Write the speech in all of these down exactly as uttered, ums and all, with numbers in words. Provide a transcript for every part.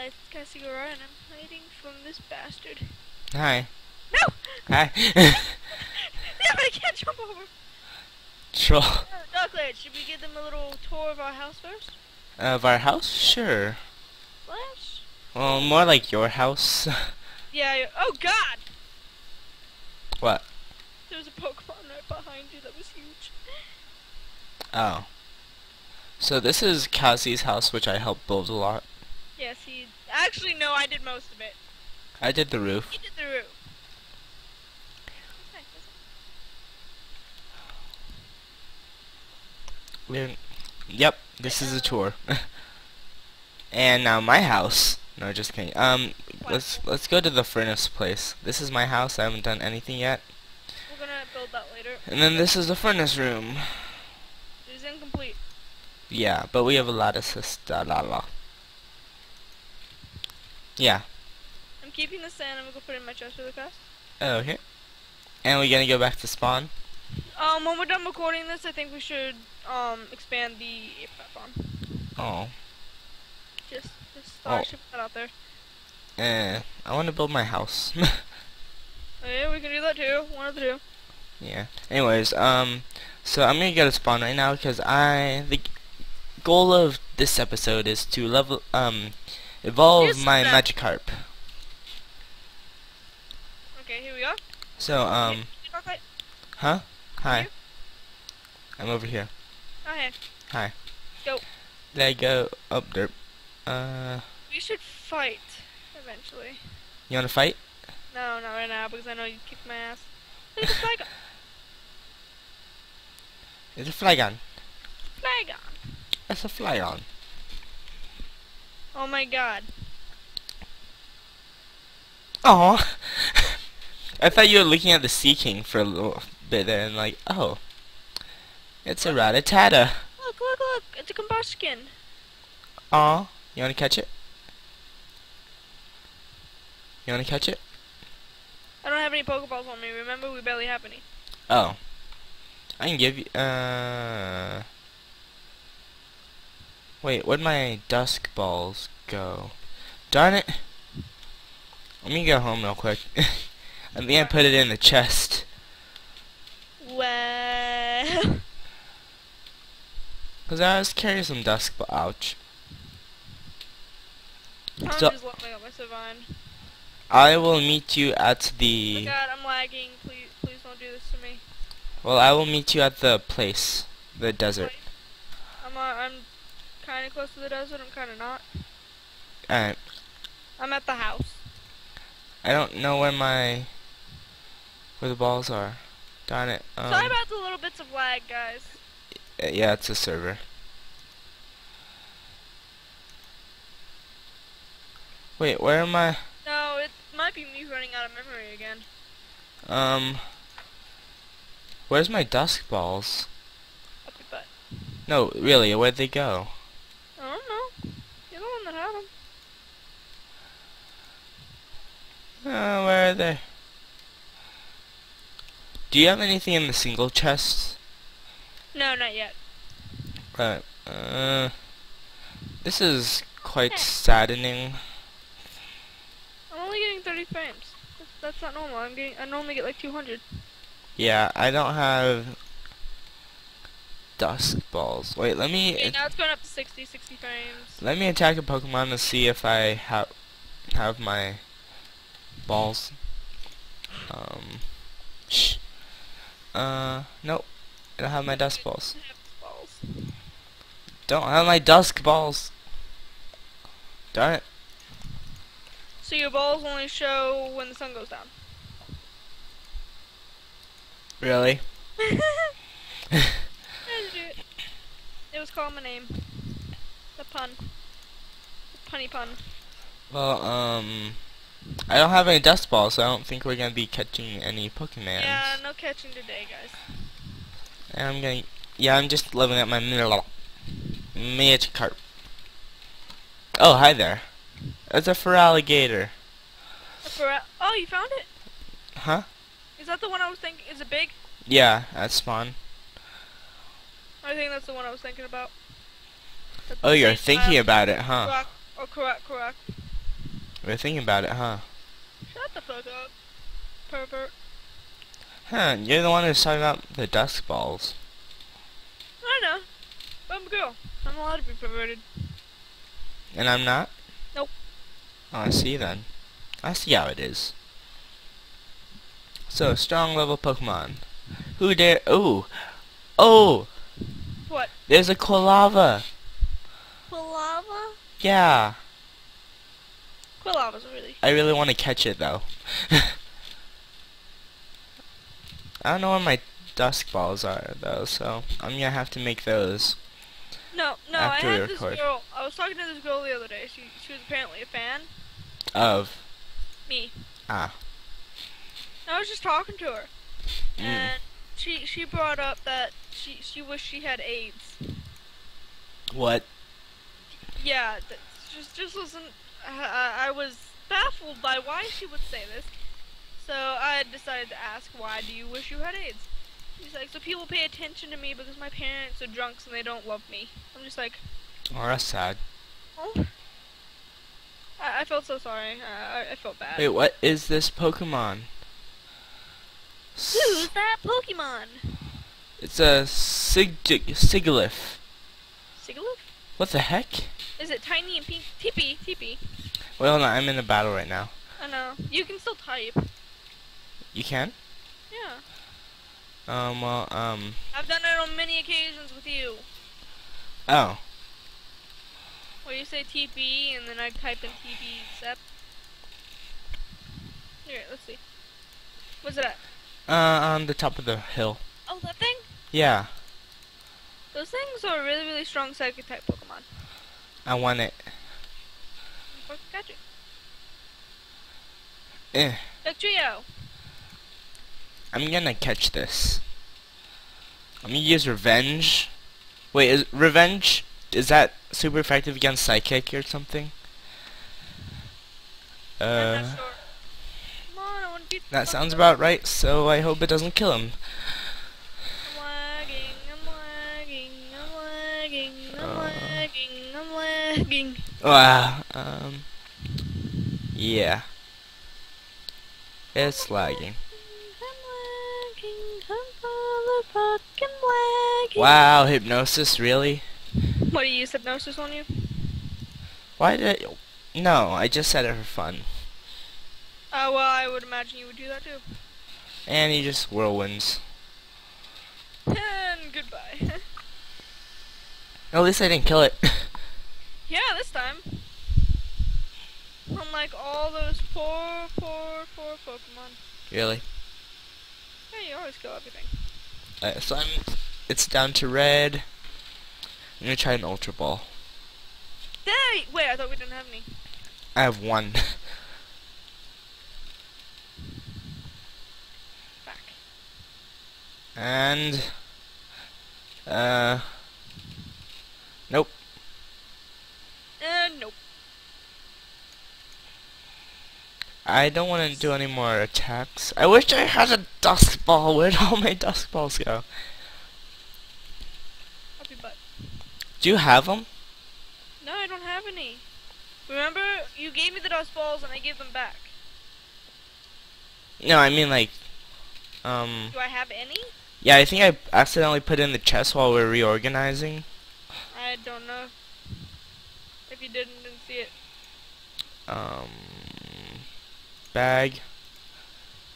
uh, it's Cassie Aurora, and I'm hiding from this bastard. Hi. No! Hi. Yeah, but I can't jump over. Troll. Uh, Darklight, should we give them a little tour of our house first? Uh, of our house? Sure. Flash? Well, more like your house. Yeah, you're oh god! What? There was a Pokemon right behind you that was huge. Oh. So this is Cassie's house, which I helped build a lot. Yes, he... Actually, no, I did most of it. I did the roof. He did the roof. That's nice, isn't it? We're... Yep, this is a tour. And now my house. No, just kidding. Um, wow. let's, let's go to the furnace place. This is my house. I haven't done anything yet. We're gonna build that later. And then this is the furnace room. It is incomplete. Yeah, but we have a lot of sister. La la. Yeah. I'm keeping the sand. I'm gonna go put it in my chest really fast. Oh, okay. And we're gonna go back to spawn. Um, when we're done recording this, I think we should um expand the farm. Oh. Just, just thought oh. I should put that out there. Eh, I want to build my house. Yeah, we can do that too. One of the two. Yeah. Anyways, um, so I'm gonna go to spawn right now because I the. goal of this episode is to level um evolve Here's my that. Magikarp. Okay, here we are. So um okay. Huh? Hi. I'm over here. Okay. Hi. Go. There I go up oh, derp. Uh We should fight eventually. You wanna fight? No, not right now because I know you kicked my ass. There's a Flygon. There's a Flygon. Flygon. That's a Flygon. Oh my god. Aww. I thought you were looking at the Sea King for a little bit there and like, oh. It's a Rattata. Look, look, look. It's a Combustion. Aww. You want to catch it? You want to catch it? I don't have any Pokeballs on me. Remember, we barely have any. Oh. I can give you... Uh... Wait, where'd my Duskballs go? Darn it! Let me go home real quick. I think I put it in the chest. Well... Cause I was carrying some Duskballs. Ouch. I'm so just locking up my Servine. I will meet you at the... Oh my god, I'm lagging. Please, please don't do this to me. Well, I will meet you at the place. The desert. I'm, uh, I'm... Kind of close to the desert. I'm kind of not. Alright. I'm at the house. I don't know where my where the balls are. Darn it. Um, Sorry about the little bits of lag, guys. Yeah, it's a server. Wait, where am I? No, it might be me running out of memory again. Um. Where's my dusk balls? Up your butt. No, really. Where'd they go? I don't know. You're the one that had them. Oh, where are they? Do you have anything in the single chest? No, not yet. Right. Uh, this is quite hey. saddening. I'm only getting thirty frames. That's, that's not normal. I'm getting. I normally get like two hundred. Yeah, I don't have. Dusk balls. Wait, let me. Okay, now it's going up to sixty, sixty frames. Let me attack a Pokemon to see if I have have my balls. Um. Shh. Uh. Nope. I don't have my dusk balls. Don't have my dusk balls. Darn it. So your balls only show when the sun goes down. Really? It was called my name. The pun. The punny pun. Well, um... I don't have any dust balls, so I don't think we're gonna be catching any Pokemon. Yeah, no catching today, guys. And I'm gonna... Yeah, I'm just leveling up my Magikarp. Oh, hi there. That's a Feraligator. A Feral... Oh, you found it? Huh? Is that the one I was thinking? Is it big? Yeah, that's spawn. I think that's the one I was thinking about. That's oh, you're thinking about it, huh? Correct, oh, correct, correct. We're thinking about it, huh? Shut the fuck up, pervert. Huh, you're the one who's talking about the Duskballs. I know. I'm a girl. I'm allowed to be perverted. And I'm not? Nope. Oh, I see then. I see how it is. So, strong level Pokemon. Who dare... Ooh. Oh! What? There's a Quilava. Quilava? Yeah. Quilava's really... I really want to catch it, though. I don't know where my dusk balls are, though, so I'm gonna have to make those. No, no, I had this girl. I was talking to this girl the other day. She, she was apparently a fan. Of? Me. Ah. I was just talking to her. Mm. And she she brought up that she, she wished she had AIDS. What? Yeah, th just, just listen. I, I was baffled by why she would say this. So I decided to ask, why do you wish you had AIDS? He's like, so people pay attention to me because my parents are drunks and they don't love me. I'm just like... Oh, that's sad. Oh. I, I felt so sorry. Uh, I, I felt bad. Wait, what is this Pokemon? Who's that Pokemon? It's a Sig Sigilyph. Sigilyph? What the heck? Is it tiny and pink? Tippy, tippy. Well, no, I'm in a battle right now. I know. You can still type. You can? Yeah. Um, well, um... I've done it on many occasions with you. Oh. Where you say T P, and then I type in T P, except... Here, let's see. What's it at? Uh, on the top of the hill. Oh, that thing? Yeah. Those things are really, really strong psychic-type Pokemon. I want it. Of course, catch it. Eh. Dugtrio. I'm gonna catch this. I'm gonna use revenge. Wait, is revenge, is that super effective against psychic or something? Uh, I'm not sure. Come on, I wanna get that sounds about right, so I hope it doesn't kill him. I'm lagging, I'm lagging, I'm lagging, I'm uh, lagging, I'm lagging. Wow, um, yeah. It's lagging. Wow, hypnosis, really? What, do you use hypnosis on you? Why did I... No, I just said it for fun. Oh, uh, well, I would imagine you would do that, too. And he just whirlwinds. And goodbye. At least I didn't kill it. Yeah, this time. Unlike all those poor, poor, poor Pokemon. Really? Yeah, you always kill everything. Alright, so I'm... It's down to red. I'm gonna try an Ultra Ball. Dang! Wait, I thought we didn't have any. I have one. Back. And... Uh... Nope. And nope. I don't want to do any more attacks. I wish I had a dusk ball. Where'd all my dusk balls go? Up your butt. Do you have them? No, I don't have any. Remember, you gave me the dusk balls and I gave them back. No, I mean like, um. Do I have any? Yeah, I think I accidentally put in the chest while we were reorganizing. I don't know. If you didn't, didn't see it. Um. Bag,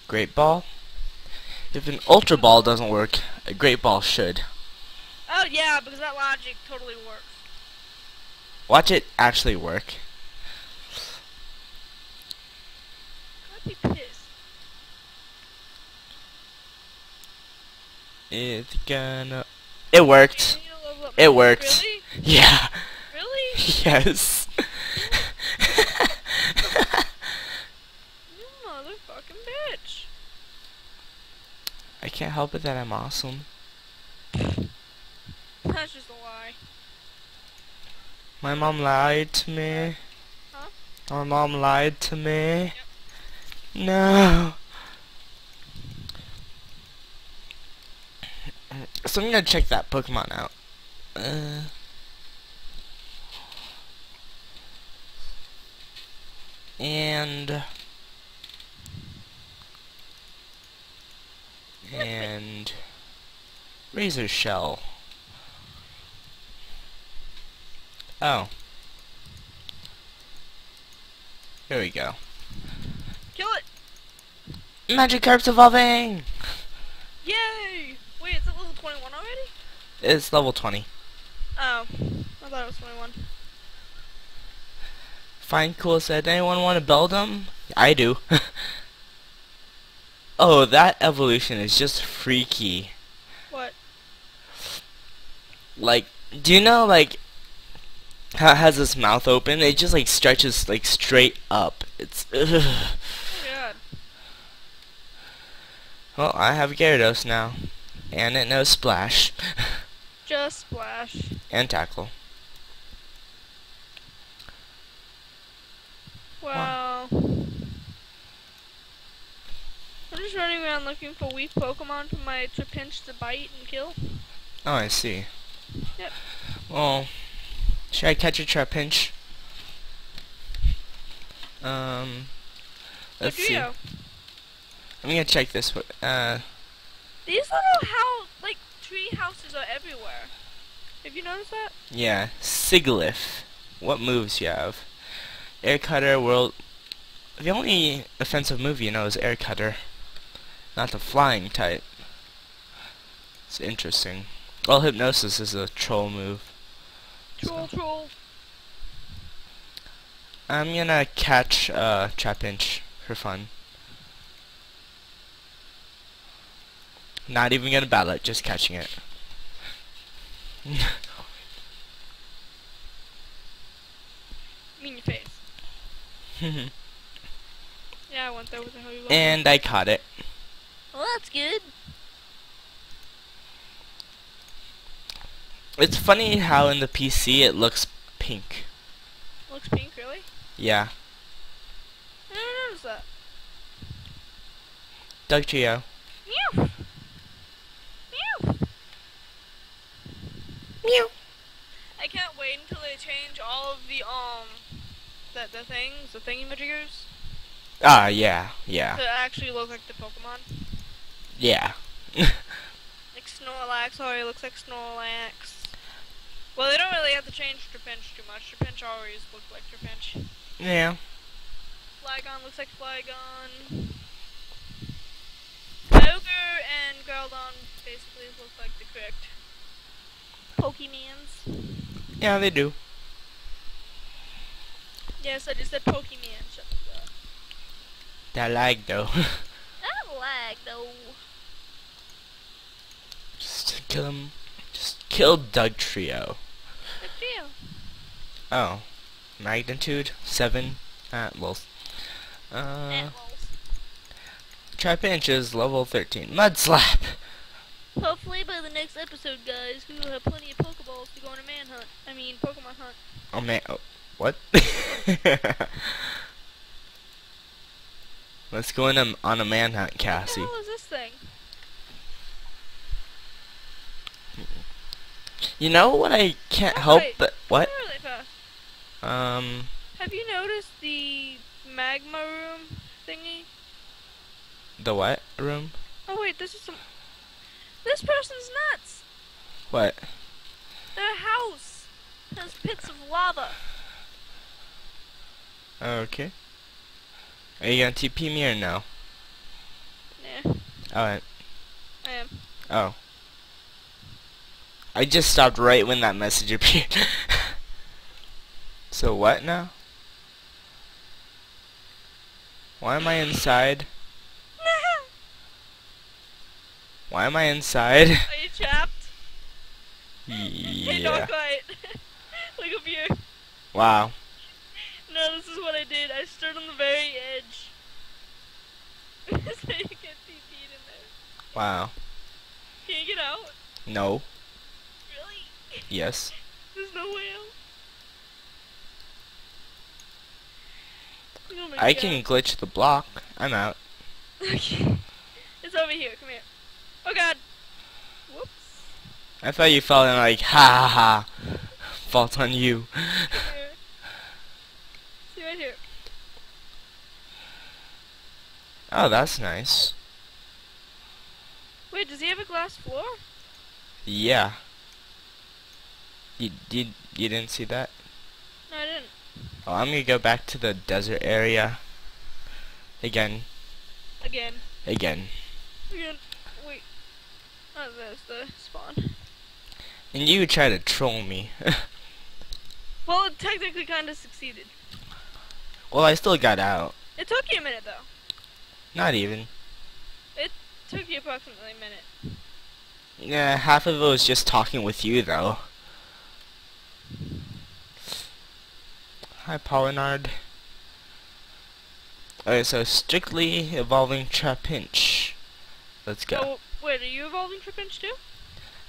great ball. If an ultra ball doesn't work, a great ball should. Oh yeah, because that logic totally works. Watch it actually work. I'd be pissed. It's gonna. It worked. It worked. Really? Yeah. Really? Yes. I can't help it that I'm awesome. That's just a lie. My mom lied to me. Huh? My mom lied to me. Yep. No. So I'm gonna check that Pokemon out. Uh. and and Razor Shell. Oh, here we go. Do it! Magikarp's evolving! Yay! Wait, is it level twenty-one already? It's level twenty. Oh, I thought it was twenty-one. Fine, cool. Said, anyone want to build them? I do. Oh, that evolution is just freaky. What? Like, do you know, like, how it has this mouth open? It just, like, stretches, like, straight up. It's, ugh. Well, I have Gyarados now, and it knows Splash. Just Splash. And Tackle. Wow. I'm just running around looking for weak Pokemon for my Trapinch to bite and kill. Oh, I see. Yep. Well, should I catch a Trapinch? Um, let's see. I'm gonna check this one. Uh, These little house, like, tree houses are everywhere. Have you noticed that? Yeah. Sigilyph. What moves you have? Air Cutter, World... The only offensive move you know is Air Cutter. Not the flying type. It's interesting. Well, Hypnosis is a troll move. Troll, so. troll. I'm gonna catch uh, Trapinch for fun. Not even gonna battle it, just catching it. Mean your face. Yeah, I went there with the hell you And I caught it. Well, that's good. It's funny how in the P C it looks pink. Looks pink, really? Yeah. I never noticed that. Dugtrio. Meow. Meow. I can't wait until they change all of the um that the things, the thingy-majiggers. Ah, uh, yeah, yeah. To actually look like the Pokemon. Yeah. Like Snorlax already looks like Snorlax. Well, they don't really have to change Trapinch too much. Trapinch always looked like Trapinch. Yeah. Flygon looks like Flygon. Kyogre and Groudon basically look like the correct Pokemans. Yeah, they do. Yes, I just said Pokemon. Shut the fuck. That lag though. That lag though. Just kill him. Just kill Dugtrio. Dugtrio. Oh, magnitude seven. At wolf. Uh. At wolf. Trapinch is level thirteen. Mudslap. Hopefully by the next episode, guys, we will have plenty of Pokeballs to go on a manhunt. I mean, Pokemon hunt. Oh man, oh, what? Let's go in a, on a manhunt, Cassie. What the hell is this thing? You know what I can't oh, help wait. but what? Really fast. Um. Have you noticed the magma room thingy? The what room? Oh wait, this is some. This person's nuts! What? Their house has pits of lava. Okay. Are you gonna T P me or no? Nah. Alright. I am. Oh. I just stopped right when that message appeared. So what now? Why am I inside? Why am I inside? Are you trapped? Yeah. Hey, Darklight. Look up here. Wow. No, this is what I did. I stood on the very edge. So you can't T P'd in there. Wow. Can you get out? No. Really? Yes. There's no way out. Oh my I God. can glitch the block. I'm out. Okay. It's over here. Come here. Oh God! Whoops! I thought you fell in like ha ha ha. Fault on you. See right here. Oh, that's nice. Wait, does he have a glass floor? Yeah. You, you, you didn't see that? No, I didn't. Well, I'm gonna go back to the desert area. Again. Again. Again. Again. Wait. Oh, there's the spawn. And you try to troll me. Well, it technically kind of succeeded. Well, I still got out. It took you a minute, though. Not even. It took you approximately a minute. Yeah, half of it was just talking with you, though. Hi, Pollinard. Alright, so strictly evolving Trapinch. Let's go. Oh, wait, are you evolving Trapinch too?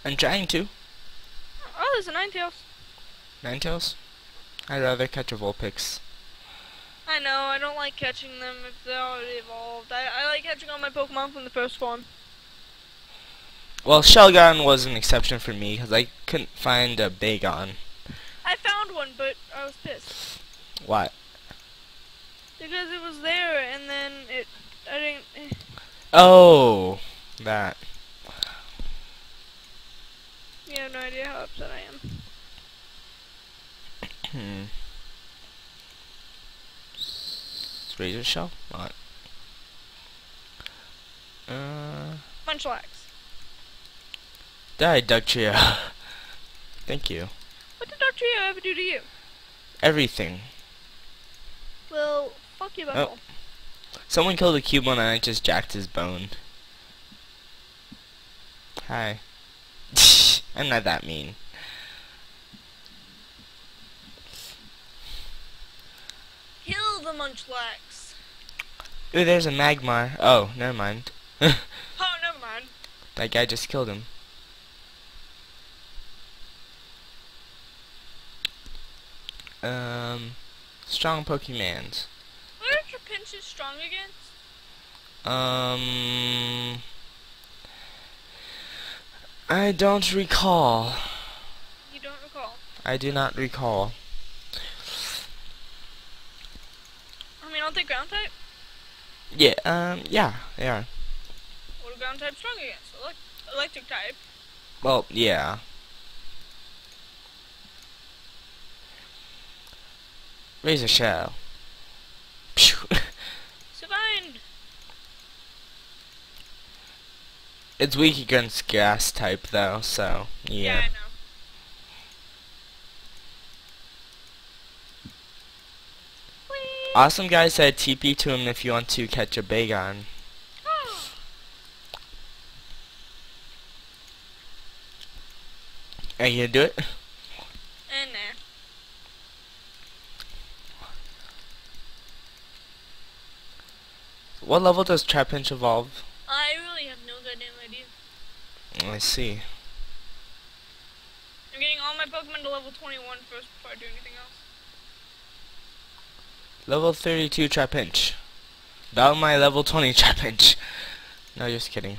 I'm trying to. Oh, there's a Ninetales. Ninetales? I'd rather catch a Vulpix. I know, I don't like catching them if they're already evolved. I, I like catching all my Pokemon from the first form. Well, Shelgon was an exception for me, because I couldn't find a Bagon. I found one, but I was pissed. Why? Because it was there, and then it... I didn't... Oh! That. You have no idea how upset I am. Hmm. Razor Shell? Not. Uh. Munchlax. Die, Dugtrio. Thank you. What did Dugtrio ever do to you? Everything. Well, fuck you, butthole. Oh. Someone killed a Cubone and I just jacked his bone. Hi. I'm not that mean. Kill the Munchlax. Ooh, there's a Magmar. Oh, never mind. Oh, never mind. That guy just killed him. Um, strong Pokemans. What are Trapinch strong against? Um, I don't recall. You don't recall. I do not recall. Aren't they ground type? Yeah, um, yeah, they are. What are ground types strong against? Elect electric type. Well, yeah. Razor Shell. Servine. It's weak against grass type, though, so, yeah. Yeah, I know. Awesome guy said T P to him if you want to catch a Bagon. Oh. Are you gonna do it? Uh, nah. What level does Trapinch evolve? I really have no goddamn idea. I see. I'm getting all my Pokemon to level twenty-one first before I do anything else. Level thirty-two Trapinch. Battle my level twenty Trapinch. No, just kidding.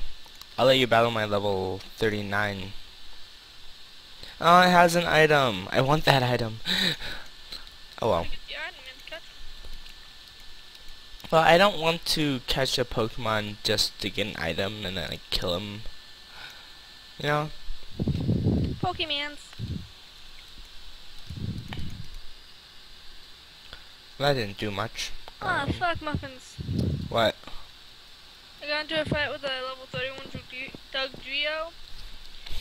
I'll let you battle my level thirty-nine. Oh, it has an item. I want that item. Oh well. Well, I don't want to catch a Pokemon just to get an item and then I kill him. You know? Pokemans. That didn't do much. Ah, um, fuck muffins. What? I got into a fight with a level thirty-one Dugtrio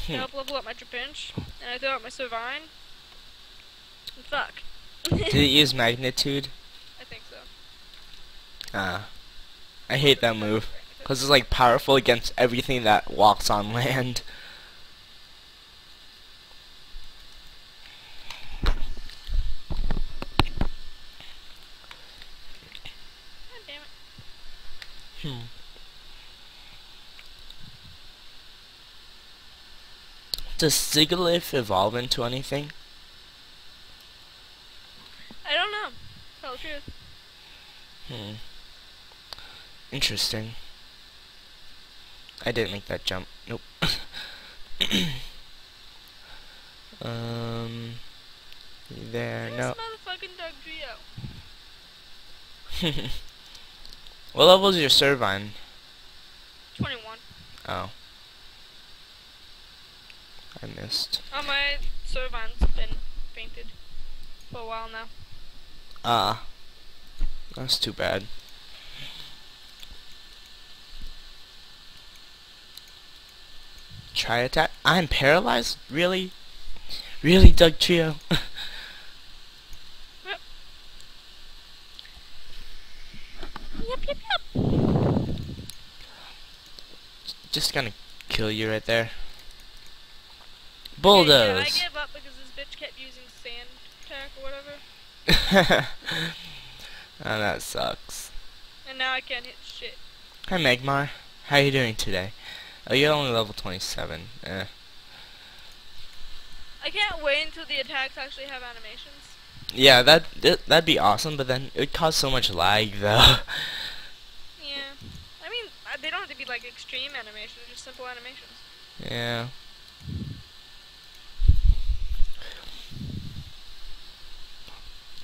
to help level up my Trapinch, and I threw out my Servine. And fuck. Did it use Magnitude? I think so. Ah. I hate that move. Because it's like powerful against everything that walks on land. Does Sigilyph evolve into anything? I don't know. Tell the truth. Hmm. Interesting. I didn't make that jump. Nope. um. There. Where's no. Motherfucking Dugtrio. What level is your Servine? twenty-one. Oh. I missed. Oh, my Servine's been fainted for a while now. Ah. Uh, that's too bad. Try attack? I'm paralyzed? Really? Really, Dugtrio? Yep, yep. Just gonna kill you right there. Bulldoze. Yeah, I gave up because this bitch kept using sand attack or whatever. Oh, that sucks. And now I can't hit shit. Hi, Magmar. How you doing today? Oh, you're only level twenty-seven. Eh. I can't wait until the attacks actually have animations. Yeah, that th that'd be awesome, but then it'd cause so much lag, though. Yeah, I mean, they don't have to be like extreme animations; just simple animations. Yeah.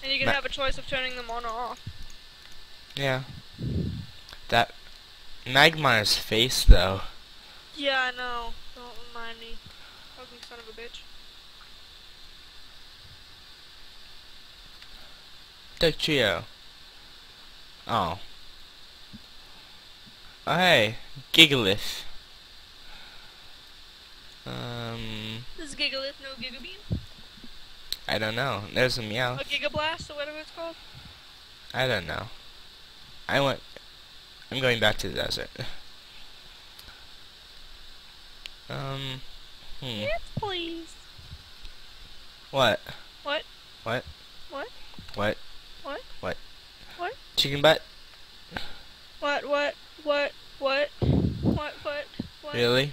And you can Ma have a choice of turning them on or off. Yeah. That Magmar's face, though. Yeah, I know. Don't remind me. Fucking son of a bitch. Dugtrio. Oh. Oh, hey. Gigalith. Um. Is Gigalith no Gigabeam? I don't know. There's a meow. A Gigablast or whatever it's called? I don't know. I want. I'm going back to the desert. um. Hmm. Yes, please. What? What? What? What? What? What? What? What? Chicken butt? What, what, what, what, what, what, what? Really?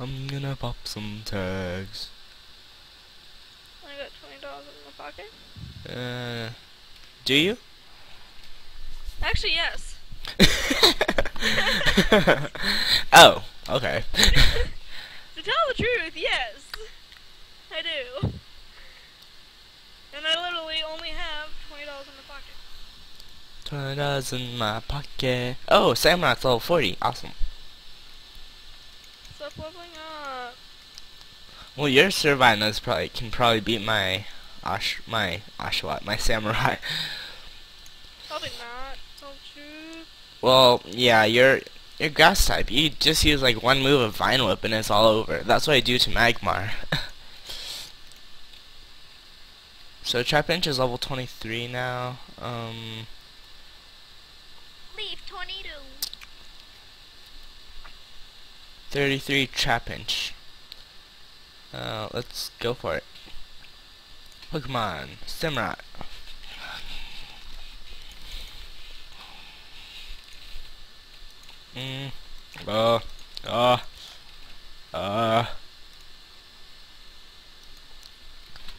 I'm gonna pop some tags. I got twenty dollars in my pocket. Uh, do you? Actually, yes. Oh, okay. To tell the truth, yes. I do. And I literally only have twenty dollars in my pocket. twenty dollars in my pocket. Oh, Samurai's level forty. Awesome. Stop leveling up. Well, your Servine is probably can probably beat my Osh my Oshawott, my Samurai. Probably not, don't you? Well, yeah, you're you're grass type. You just use like one move of Vine Whip and it's all over. That's what I do to Magmar. So Trapinch is level twenty-three now. Um, Leaf tornado. thirty-three Trapinch. Uh, let's go for it. Pokemon Samurai. Mm. Uh. Uh. Uh.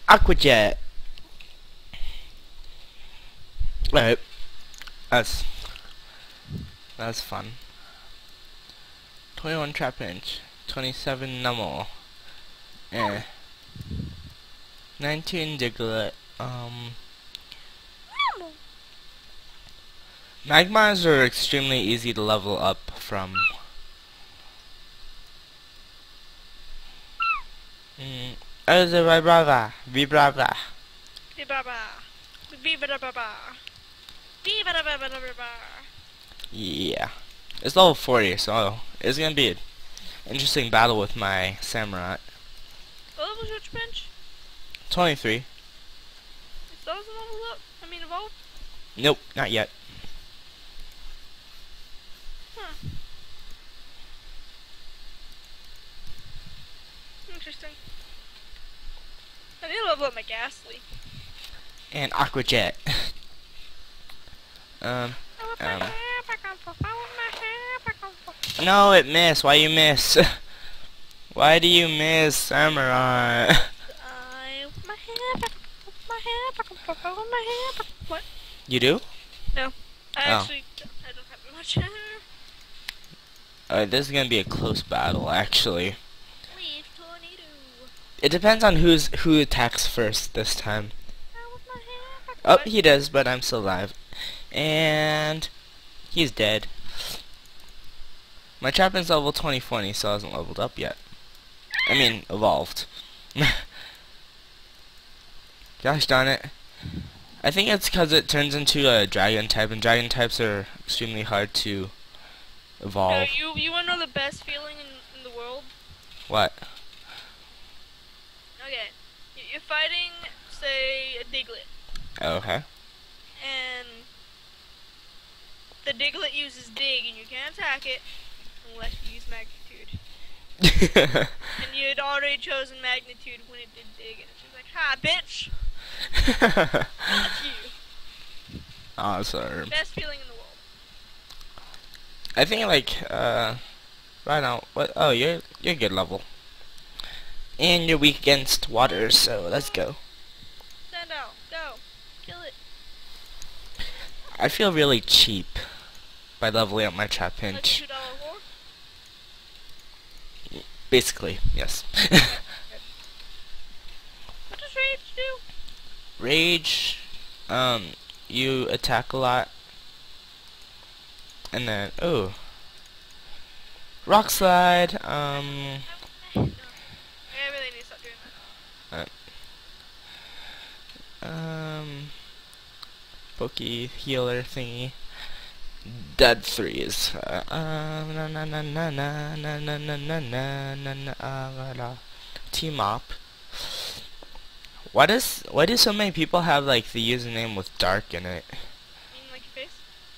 Aqua Jet. Alright, that's that's fun. Twenty-one Trapinch, twenty-seven Numel, eh, nineteen Diglett. Um, Magmars are extremely easy to level up from. Mm. Oh, the Vibrava, Vibrava, Vibrava, Vibrava. Yeah, it's level forty, so it's gonna be an interesting battle with my Samurai. What level is your bench? twenty-three. Is those level up? I mean, evolved? Nope, not yet. Huh. Interesting. I need to level up my Gastly. And Aqua Jet. Um, um. No, it missed. Why you miss? Why do you miss, Samurai? What? You do? No. I oh. actually don't, I don't have much hair. Alright, this is gonna be a close battle, actually. Leaf tornado. It depends on who's who attacks first this time. Oh, he does, but I'm still alive. and he's dead. My Trapinch level twenty twenty, so I wasn't leveled up yet. I mean, evolved. Gosh darn it. I think it's because it turns into a dragon type, and dragon types are extremely hard to evolve. No, you, you want to know the best feeling in, in the world? What? Okay. You're fighting, say, a Diglett. Okay. And the Diglett uses Dig, and you can't attack it unless you use Magnitude. And you had already chosen Magnitude when it did Dig, and she's like, "Ha, bitch!" You. Awesome. Best feeling in the world. I think like uh, right now. What? Oh, you're you're good level, and you're weak against water. So let's go. Stand out. Go. Kill it. I feel really cheap by leveling up my Trapinch. Basically, yes. What does rage do? Rage, um, you attack a lot, and then oh, rock slide. Um, I really need to stop doing that. Uh, um, Poke healer thingy. Dead threes. Uh, um, na na na na na na na na na na na na uh, na. Team up. Why does why do so many people have like the username with dark in it? You mean like your face?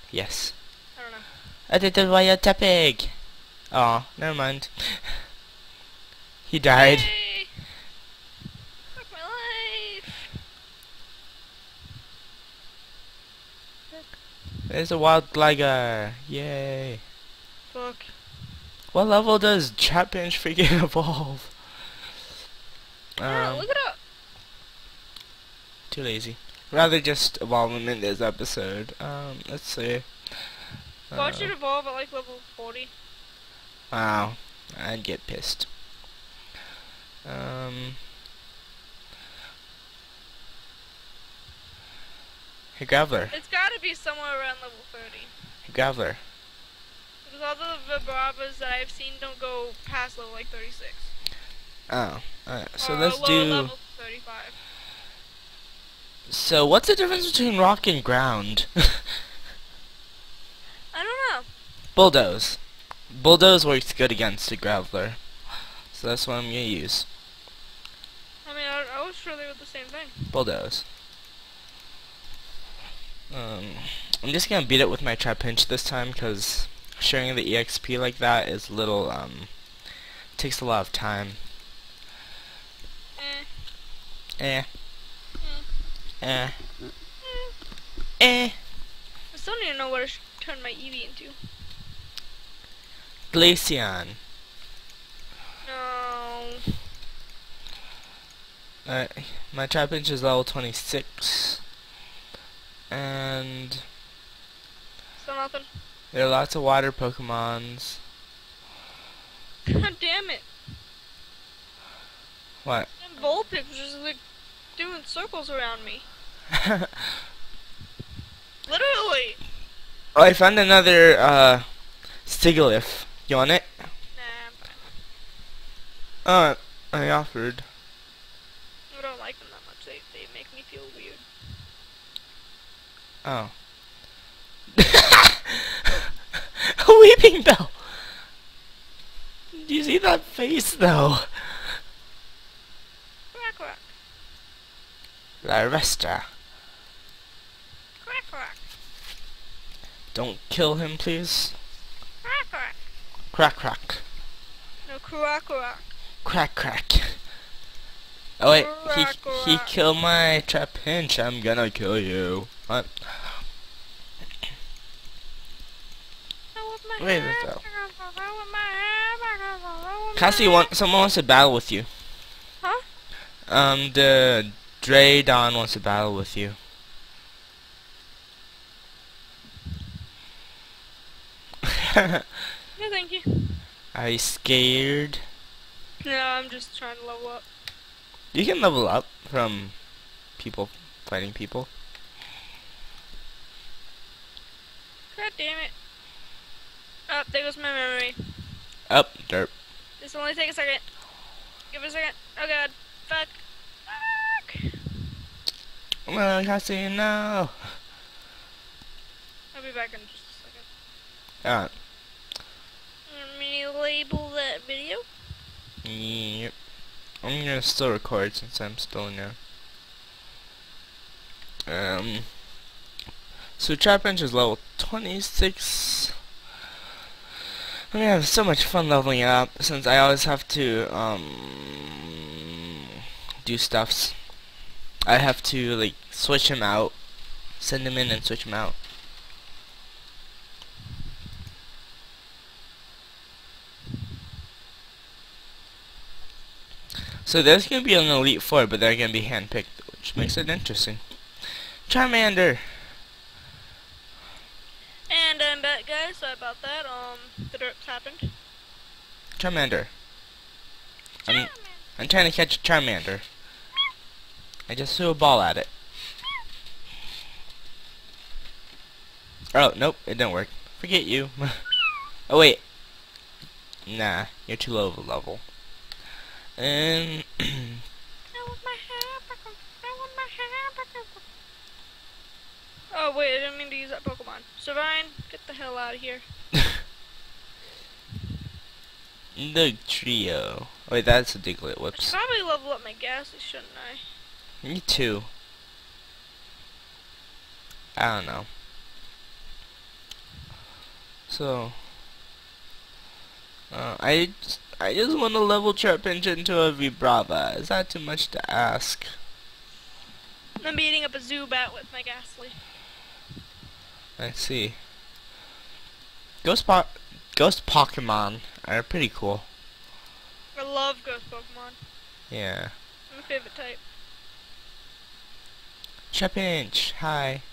Yes. I don't know. I did the wire tapping. Oh, never mind. He died. Yay! Fuck my life. There's a wild Gligar. Yay. Fuck. What level does Trapinch freaking evolve? Yeah, um, look it up. Too lazy. Rather just evolve him in this episode. Um, let's see. Watch uh, it evolve at like level forty. Wow. I'd get pissed. Um. Hey, Graveler. It's gotta be somewhere around level thirty. Graveler. Because all the Vibravas that I've seen don't go past level like thirty-six. Oh, alright. So or let's do level thirty-five. So what's the difference between rock and ground? I don't know. Bulldoze. Bulldoze works good against the Graveler. So that's what I'm gonna use. I mean, I, I was sure they were the same thing. Bulldoze. Um, I'm just gonna beat it with my Trapinch this time, because sharing the E X P like that is little, um, takes a lot of time. Eh. Eh. Eh. Eh. Eh. I still need to know what I should turn my Eevee into. Glaceon. No. Alright, my Trapinch is level twenty-six. And still nothing. There are lots of water Pokemons. God damn it! What? And Vulpix was just like doing circles around me. Literally. Oh, I found another uh, Sigilyph. You want it? Nah. Uh, I offered. I don't like them that much. They they make me feel weird. Oh. A weeping bell! Do you see that face though? Crack rock. La Resta. Crack rock. Don't kill him, please. Crack rock. Crack rock. No, crack rock. Crack crack. Oh wait, crack, he, crack. he killed my Trapinch. I'm gonna kill you. What? Wait a minute. Cassie, want, someone wants to battle with you. Huh? Um, the Draydon wants to battle with you. No, thank you. Are you scared? No, I'm just trying to level up. You can level up from people fighting people. God damn it. Oh, there goes my memory. Oh, derp. This will only take a second. Give it a second. Oh god. Fuck. Fuck. Oh my god, Cassie, no. I'll be back in just a second. Alright. Let me label that video. Yep. I'm gonna still record since I'm still in there. Um. So Trapinch is level twenty-six. I'm gonna have so much fun leveling it up since I always have to um do stuffs. I have to like switch him out, send him in, and switch him out. So there's gonna be an Elite Four, but they're gonna be handpicked, which makes it interesting. Charmander. And I'm back, guys. Sorry about that. Um, the derps happened. Charmander. Charmander. I'm, I'm trying to catch a Charmander. I just threw a ball at it. Oh, nope. It didn't work. Forget you. Oh, wait. Nah, you're too low of a level. And... Oh wait, I didn't mean to use that Pokemon. Servine, get the hell out of here. Dugtrio. Wait, that's a Diglett. Whoops. I should probably level up my Gastly, shouldn't I? Me too. I don't know. So, uh, I I just want to level Trapinch into a Vibrava. Is that too much to ask? I'm beating up a Zubat with my Gastly. Let's see. Ghost po Ghost Pokemon are pretty cool. I love Ghost Pokemon. Yeah. My favorite type. Trapinch, hi.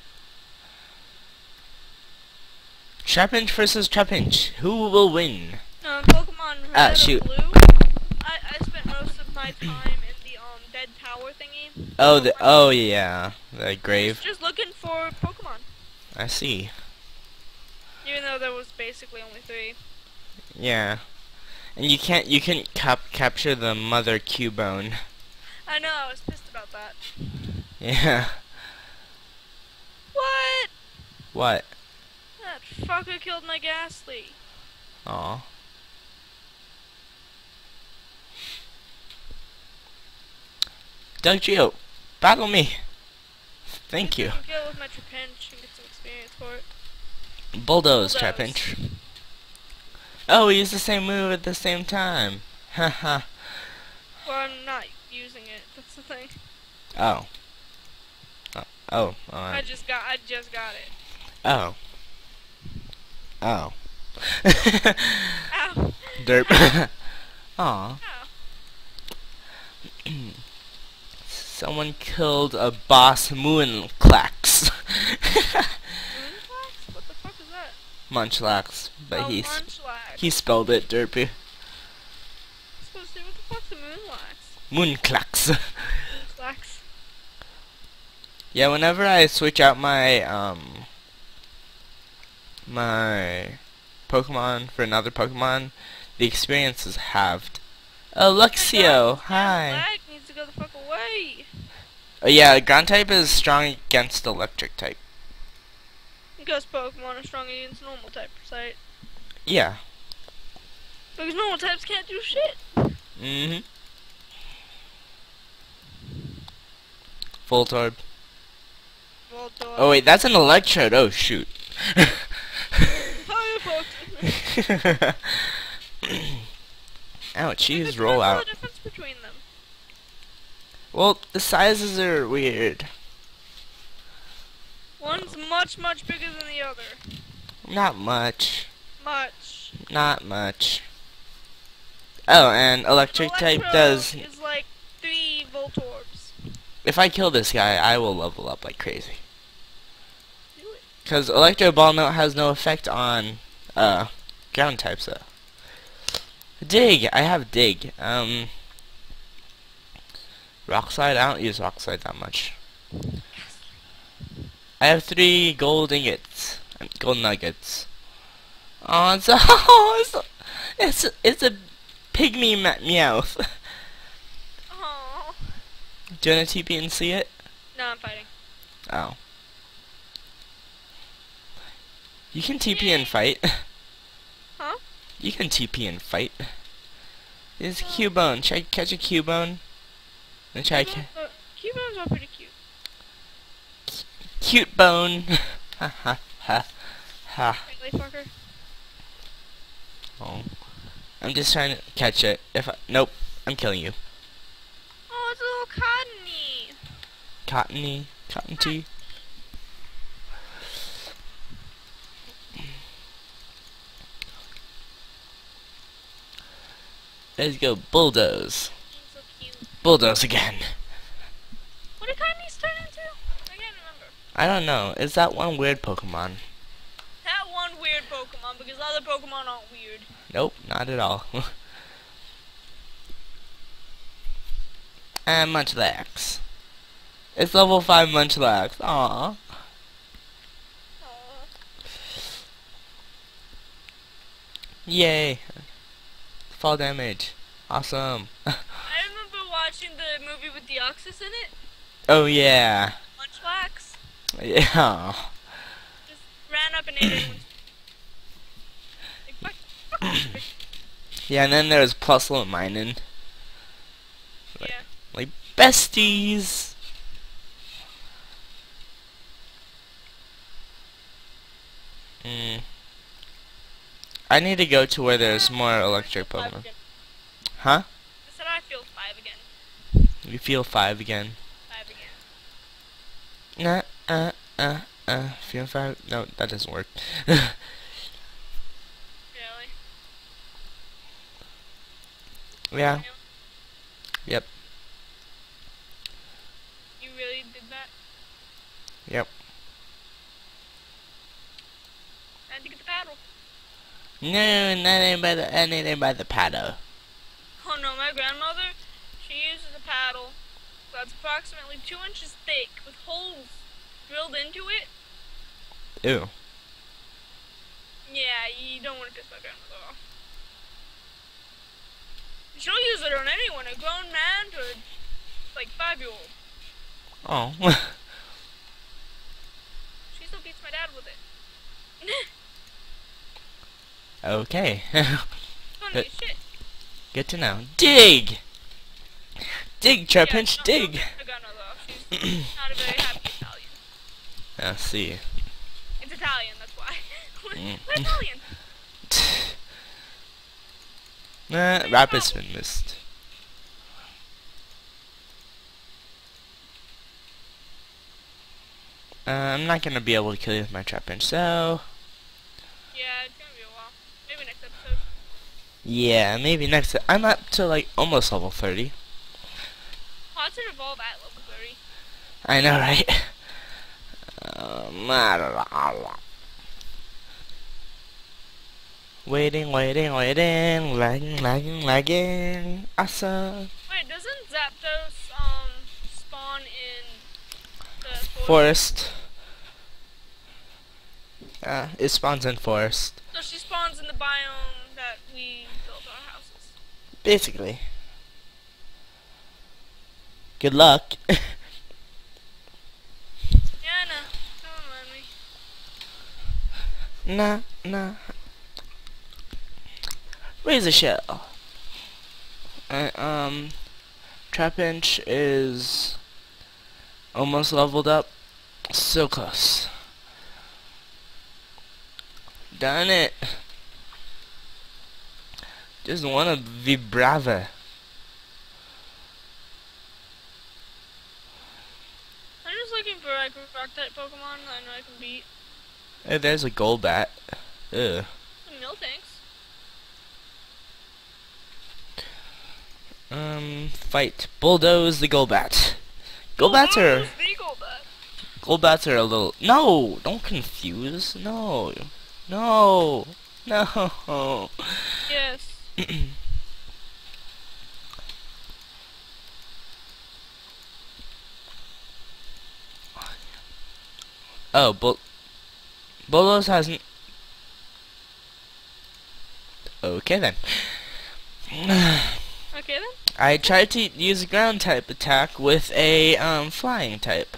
Trapinch versus Trapinch. Who will win? Um, Pokemon Red ah, shoot. Blue. I I spent most of my time in the um dead tower thingy. Oh the oh yeah, the grave. Just looking for Pokemon. I see. Even though there was basically only three. Yeah, and you can't you couldn't cap capture the mother Cubone. I know. I was pissed about that. Yeah. What? What? That fucker killed my Gastly. Aw. Dugtrio, battle me. Thank you. I can go with my Trapinch and get some experience for it. Bulldoze, Bulldoze. Trapinch. Oh, we used the same move at the same time. Haha. Well, I'm not using it. That's the thing. Oh. Oh. Oh. Right. I just got. I just got it. Oh. Oh. Ow. Derp. Aw. Oh. Someone killed a boss Munchlax. Munchlax? What the fuck is that? Munchlax, but oh, he Munchlax. He spelled it derpy. I'm supposed to say, what the fuck's a Munchlax? Munchlax. Munchlax. Yeah, whenever I switch out my um my Pokemon for another Pokemon, the experience is halved. Luxio, oh hi. Black needs to go the fuck away. Oh yeah, ground type is strong against electric type. Ghost Pokemon are strong against normal type, right? Yeah. Because normal types can't do shit. Mm-hmm. Voltorb. Voltorb. Oh wait, that's an Electrode. Oh shoot. Ouch, you just roll out. What's the difference between them? Well, the sizes are weird. One's much, much bigger than the other. Not much. Much. Not much. Oh, and electric type does... is like three Voltorbs. If I kill this guy, I will level up like crazy. Do it. Because Electro Ball Note has no effect on uh, ground types, though. Dig! I have Dig. Um, Rock Slide? I don't use Rock Slide that much. I have three gold ingots. pickle nuggets. Oh, it's a oh, it's a, it's, a, it's a pygmy Meowth. Oh. Do you want to T P and see it? No, I'm fighting. Oh. You can T P and fight. Huh? You can T P and fight. This is Cubone. Should I catch a Cubone? And try Cubone, ca uh, Cubones are pretty cute. C cute bone. Ha ha ha ha. Oh, I'm just trying to catch it. If I, nope, I'm killing you. Oh, it's a little cottony. Cottony, cotton tea. Let's go bulldoze. So bulldoze again. What did Cottony's turn into? I can't remember. I don't know. It's that one weird Pokemon. That one weird Pokemon, because other Pokemon aren't weird. Nope, not at all. And Munchlax. It's level five Munchlax. Aww. Aww. Yay. Fall damage. Awesome. I remember watching the movie with Deoxys in it. Oh yeah. Munchlax. Yeah. Just ran up and ate everyone's like, fuck, fuck. Yeah, and then there was Plusle and Minun. Like, yeah. Like besties. Hmm. I need to go to where there's more electric Pokemon. Huh? I said I feel five again. You feel five again? Five again. Nah, uh, uh, uh. Feel five? No, that doesn't work. Really? Yeah. Yep. You really did that? Yep. I had to get the paddle. No, not anybody, anything by the paddle. Oh no, my grandmother, she uses a paddle that's approximately two inches thick with holes drilled into it. Ew. Yeah, you don't want to piss my grandmother off. She'll use it on anyone, a grown man to a, like, five-year-old. Oh. She still beats my dad with it. Okay. Funny shit. Good to know. Dig! Dig, Trapinch, yeah, dig! No, she's not a very happy Italian. I see. It's Italian, that's why. We're Italian. Nah, Rapid's been missed. Uh, I'm not gonna be able to kill you with my Trapinch, so... Yeah, it's gonna be a while. Maybe next episode. Yeah, maybe next. I'm up to like almost level thirty. How to evolve at level thirty? I know, right? Um, I don't know. Waiting, waiting, waiting, lagging, lagging, lagging. Awesome. Wait, doesn't Zapdos um spawn in the forest? forest. Uh, it spawns in forest. So she spawns in the biome that we built our houses. Basically. Good luck. Yeah, I know. Don't remind me. Nah, nah. Razor Shell. Uh, um, Trapinch is almost leveled up. So close. Done it. Just want a Vibrava. I'm just looking for like rock type Pokemon that I know I can beat. Hey, there's a Golbat. Ugh. No thanks. Um, fight. Bulldoze the Golbat. Golbats are. Bulldoze the Golbat. Golbats are a little. No, don't confuse. No. No, no. Yes. Oh, but Bolos hasn't. Okay then. Okay then. I tried to use a ground type attack with a um flying type.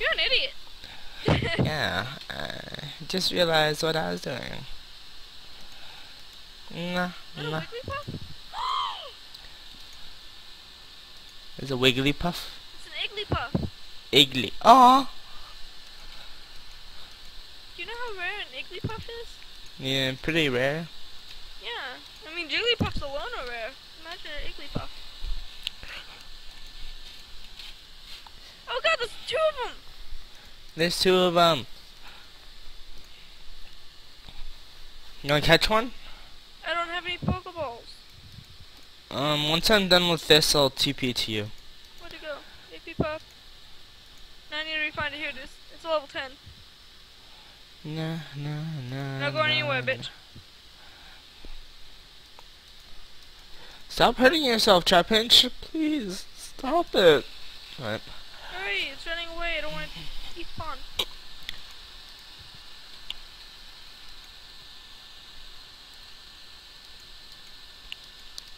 You're an idiot. Yeah. I just realized what I was doing. Nah. Nah. There's a Wigglypuff. It's an Igglybuff. Iggly. Oh. Do you know how rare an Igglybuff is? Yeah, pretty rare. Yeah, I mean Jigglypuffs alone are rare. Imagine an Igglybuff. Oh god, there's two of them. There's two of them. You wanna catch one? I don't have any Pokeballs. Um, once I'm done with this, I'll T P to you. Where'd it go? Igglybuff. Now I need to refine it. Here it is. It's a level ten. No, no, no. Not going anywhere, bitch. Stop hurting yourself, Trapinch. Please, stop it. Alright. Hurry, it's running away. I don't want to despawn.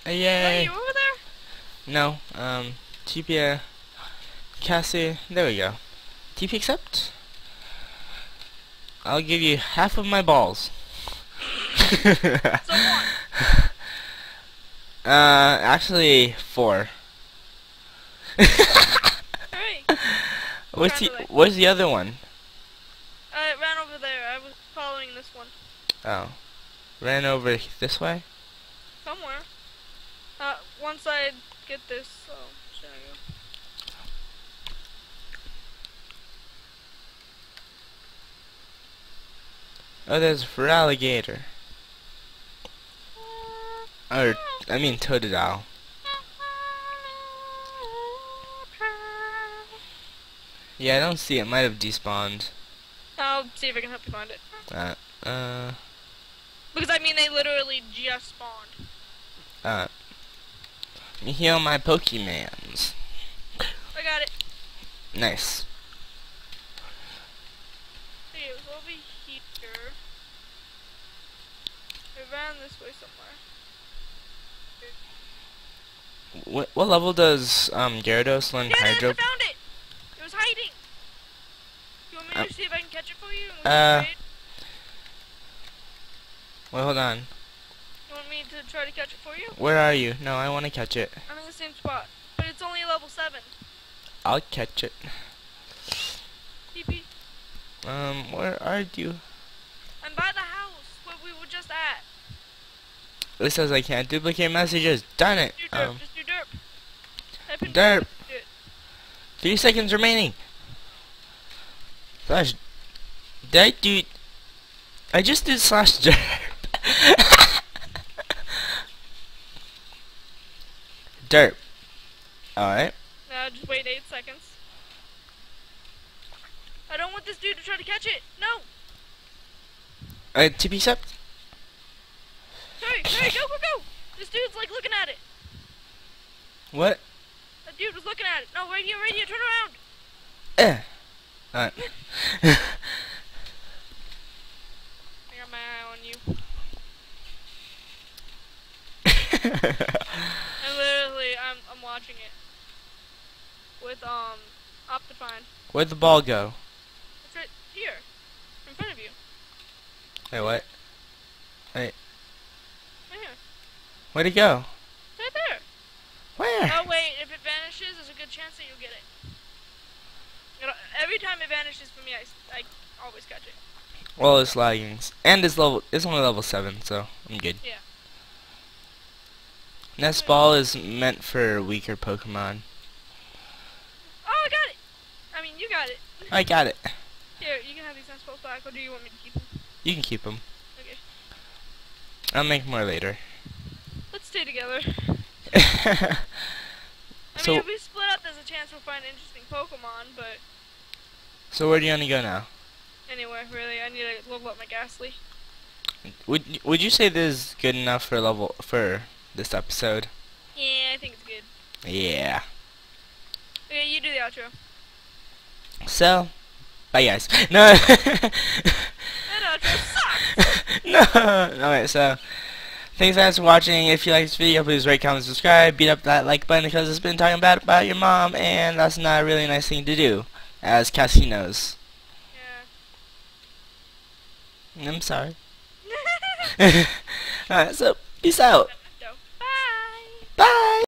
Yay. Are you over there? No. Um, T P, uh, Cassie. There we go. T P accept. I'll give you half of my balls. So one. Uh, actually, four. Alright. Where's the, where's the other one? Uh, it ran over there. I was following this one. Oh. Ran over this way? Somewhere. Uh, once I get this, so should I go? Oh, there's Feraligator. Or, I mean, Totodile. Yeah, I don't see it. It might have despawned. I'll see if I can help you find it. Uh, uh. Because, I mean, they literally just spawned. Uh. Let me heal my Pokemans. I got it. Nice. Around this way somewhere. What what level does um Gyarados learn Hydro? Yeah, I found it. It was hiding. You want me uh, to see if I can catch it for you? Uh. Wait, hold on. You want me to try to catch it for you? Where are you? No, I want to catch it. I'm in the same spot, but it's only level seven. I'll catch it. T P. Um, where are you? I'm by the house where we were just at. It says I can't duplicate messages. Done it. Just do derp. Um, just do derp. Derp. Do it. Three seconds remaining. Slash. Did I do? I just did slash derp. Derp. All right. Now just wait eight seconds. I don't want this dude to try to catch it. No. Uh, T P accept. Hurry, hurry, go, go, go! This dude's like looking at it. What? That dude was looking at it. No, right here, right here, turn around! Eh. Alright. I got my eye on you. I literally, I'm, I'm watching it. With, um, Optifine. Where'd the ball go? It's right here. In front of you. Hey, what? Hey. Where'd it go? Right there. Where? Oh wait, if it vanishes, there's a good chance that you'll get it. It'll, every time it vanishes for me, I, I always catch it. Well, it's lagging, and it's level. It's only level seven, so I'm good. Yeah. Nest Ball is meant for weaker Pokemon. Oh, I got it. I mean, you got it. I got it. Here, you can have these Nest Balls back, or do you want me to keep them? You can keep them. Okay. I'll make more later. Stay together. I so mean, if we split up, there's a chance we'll find interesting Pokemon, but... So where do you want to go now? Anywhere, really. I need to level up my Gastly. Would Would you say this is good enough for level for this episode? Yeah, I think it's good. Yeah. Okay, you do the outro. So, Bye guys. No. No. Alright, so thanks guys for watching. If you like this video, please rate, comment, subscribe, beat up that like button because it's been talking about about your mom, and that's not a really nice thing to do, as Cassie knows. Yeah. I'm sorry. Alright, so peace out.